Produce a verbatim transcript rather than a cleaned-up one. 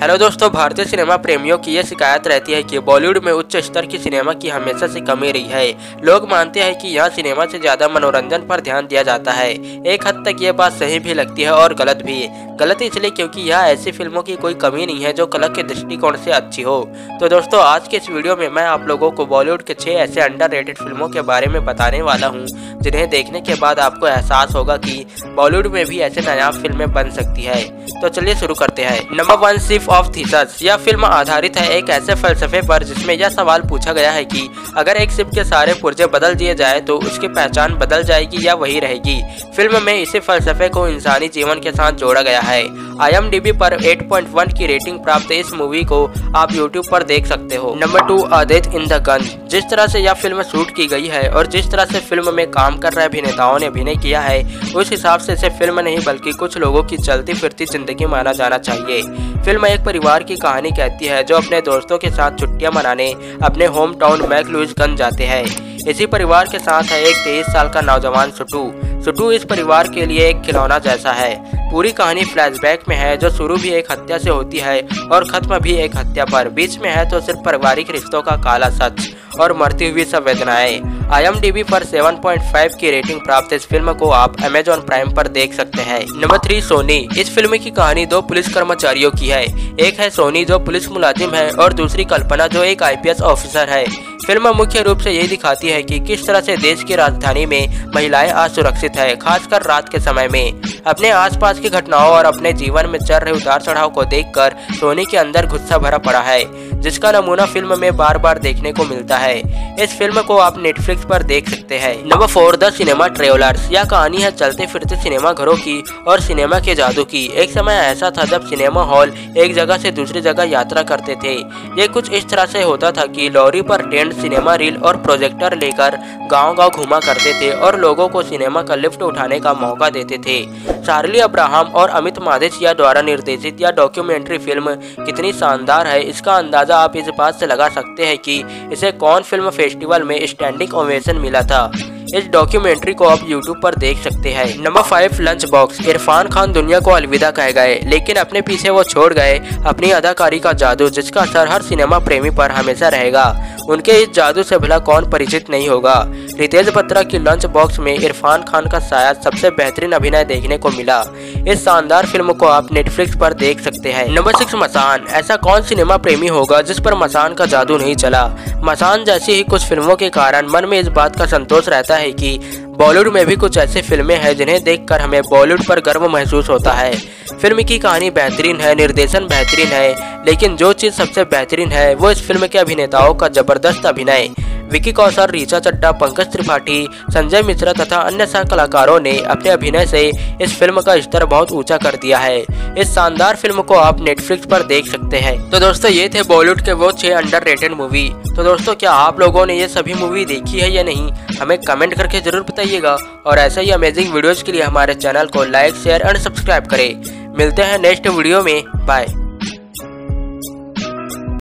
Hello दोस्तों, भारतीय cinema प्रेमियों की यह शिकायत रहती है कि बॉलीवुड में उच्च स्तर की सिनेमा की हमेशा से कमी रही है। लोग मानते हैं कि यहाँ सिनेमा से ज़्यादा मनोरंजन पर ध्यान दिया जाता है। एक हद तक ये बात सही भी लगती है और गलत भी। गलत इसलिए क्योंकि यहाँ ऐसी फिल्मों की कोई कमी नहीं है जो कला के दृष्टिकोण से अच्छी हो। तो दोस्तों, आज के इस वीडियो में मैं आप लोगों को बॉलीवुड के छः ऐसे अंडररेटेड फिल्मों के बारे में बताने वाला हूँ जिन्हें देखने के बाद आपको एहसास होगा कि बॉलीवुड में भी ऐसे नायाब फिल्में बन सकती है। तो चलिए शुरू करते हैं। Number one, ship of Theseus. यह फिल्म आधारित है एक ऐसे फलसफे पर जिसमें यह सवाल पूछा गया है कि अगर एक शिप के सारे पुर्जे बदल दिए जाए तो उसकी पहचान बदल जाएगी या वही रहेगी। फिल्म में इसी फलसफे को इंसानी जीवन के साथ जोड़ा गया है। आई एम डी बी पर आठ पॉइंट एक की रेटिंग प्राप्त इस मूवी को आप यूट्यूब पर देख सकते हो। Number two, a death in the Gunj. जिस तरह से यह फिल्म शूट की गई है और जिस तरह से फिल्म में काम कर रहे अभिनेताओं ने अभिनय किया है, उस हिसाब से इसे फिल्म नहीं बल्कि कुछ लोगों की चलती फिरती जिंदगी माना जाना चाहिए। फिल्म एक परिवार की कहानी कहती है जो अपने दोस्तों के साथ छुट्टियां मनाने अपने होम टाउन मैकलूजगंज जाते हैं। इसी परिवार के साथ है एक तेईस साल का नौजवान सुटू। सुटू इस परिवार के लिए एक खिलौना जैसा है। पूरी कहानी फ्लैशबैक में है जो शुरू भी एक हत्या से होती है और खत्म भी एक हत्या पर। बीच में है तो सिर्फ पारिवारिक रिश्तों का काला सच और मरती हुई संवेदनाएं। आई एम डी बी पर सात पॉइंट पाँच की रेटिंग प्राप्त इस फिल्म को आप अमेजॉन प्राइम पर देख सकते हैं। Number three, Soni. इस फिल्म की कहानी दो पुलिस कर्मचारियों की है। एक है सोनी जो पुलिस मुलाजिम है और दूसरी कल्पना जो एक आई पी एस ऑफिसर है। फिल्म मुख्य रूप से यही दिखाती है कि किस तरह से देश की राजधानी में महिलाएं असुरक्षित है, खासकर रात के समय में। अपने आसपास की घटनाओं और अपने जीवन में चल रहे उतार चढ़ाव को देखकर सोनी के अंदर गुस्सा भरा पड़ा है, जिसका नमूना फिल्म में बार बार देखने को मिलता है। इस फिल्म को आप नेटफ्लिक्स पर देख सकते हैं। Number four, the cinema travellers. यह कहानी है चलते फिरते सिनेमा घरों की और सिनेमा के जादू की। एक समय ऐसा था जब सिनेमा हॉल एक जगह से दूसरी जगह यात्रा करते थे। ये कुछ इस तरह से होता था कि लॉरी पर टेंट, सिनेमा रील और प्रोजेक्टर लेकर गांव-गांव घुमा करते थे और लोगों को सिनेमा का लिफ्ट उठाने का मौका देते थे। शार्ली अब्राहम और अमित माधेशिया द्वारा निर्देशित यह डॉक्यूमेंट्री फिल्म कितनी शानदार है, इसका अंदाजा आप इस बात से लगा सकते हैं कि इसे कौन फिल्म फेस्टिवल में स्टैंडिंग ओवेशन मिला था। इस डॉक्यूमेंट्री को आप यूट्यूब पर देख सकते हैं। Number five, lunch box. Irfan Khan दुनिया को अलविदा कह गए, लेकिन अपने पीछे वो छोड़ गए अपनी अदाकारी का जादू, जिसका असर हर सिनेमा प्रेमी पर हमेशा रहेगा। उनके इस जादू से भला कौन परिचित नहीं होगा। रितेश बत्रा की लंच बॉक्स में इरफान खान का शायद सबसे बेहतरीन अभिनय देखने को मिला। इस शानदार फिल्म को आप नेटफ्लिक्स पर देख सकते हैं। Number six, Masaan. ऐसा कौन सिनेमा प्रेमी होगा जिस पर मसान का जादू नहीं चला। मसान जैसी ही कुछ फिल्मों के कारण मन में इस बात का संतोष रहता है कि बॉलीवुड में भी कुछ ऐसी फिल्में हैं जिन्हें देखकर हमें बॉलीवुड पर गर्व महसूस होता है। फिल्म की कहानी बेहतरीन है, निर्देशन बेहतरीन है, लेकिन जो चीज़ सबसे बेहतरीन है वो इस फिल्म के अभिनेताओं का जबरदस्त अभिनय। विकी कौशल, रीचा चड्डा, पंकज त्रिपाठी, संजय मिश्रा तथा अन्य सह कलाकारों ने अपने अभिनय से इस फिल्म का स्तर बहुत ऊंचा कर दिया है। इस शानदार फिल्म को आप नेटफ्लिक्स पर देख सकते हैं। तो दोस्तों, ये थे बॉलीवुड के वो छह अंडररेटेड मूवी। तो दोस्तों, क्या आप लोगों ने ये सभी मूवी देखी है या नहीं, हमें कमेंट करके जरूर बताइएगा। और ऐसे ही अमेजिंग वीडियोज के लिए हमारे चैनल को लाइक, शेयर एंड सब्सक्राइब करें। मिलते हैं नेक्स्ट वीडियो में। बाय।